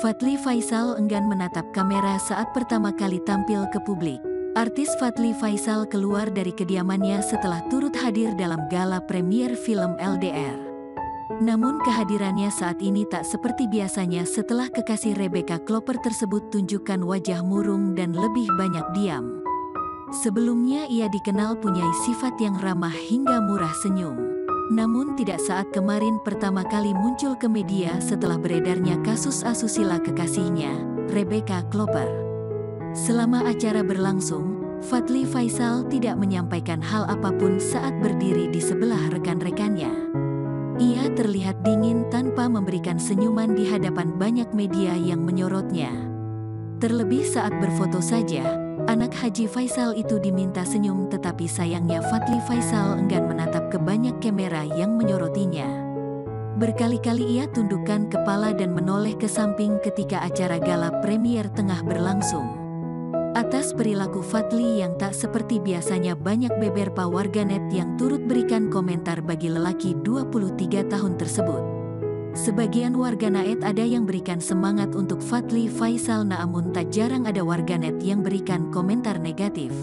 Fadly Faisal enggan menatap kamera saat pertama kali tampil ke publik. Artis Fadly Faisal keluar dari kediamannya setelah turut hadir dalam gala premier film LDR. Namun kehadirannya saat ini tak seperti biasanya setelah kekasih Rebecca Klopper tersebut tunjukkan wajah murung dan lebih banyak diam. Sebelumnya ia dikenal punya sifat yang ramah hingga murah senyum. Namun tidak saat kemarin pertama kali muncul ke media setelah beredarnya kasus asusila kekasihnya, Rebecca Klopper. Selama acara berlangsung, Fadly Faisal tidak menyampaikan hal apapun saat berdiri di sebelah rekan-rekannya. Ia terlihat dingin tanpa memberikan senyuman di hadapan banyak media yang menyorotnya. Terlebih saat berfoto saja, anak Haji Faisal itu diminta senyum, tetapi sayangnya Fadly Faisal enggan menatap ke banyak kamera yang menyorotinya. Berkali-kali ia tundukkan kepala dan menoleh ke samping ketika acara gala premier tengah berlangsung. Atas perilaku Fadly yang tak seperti biasanya, banyak beberapa warganet yang turut berikan komentar bagi lelaki 23 tahun tersebut. Sebagian warganet ada yang berikan semangat untuk Fadly Faisal, namun tak jarang ada warganet yang berikan komentar negatif.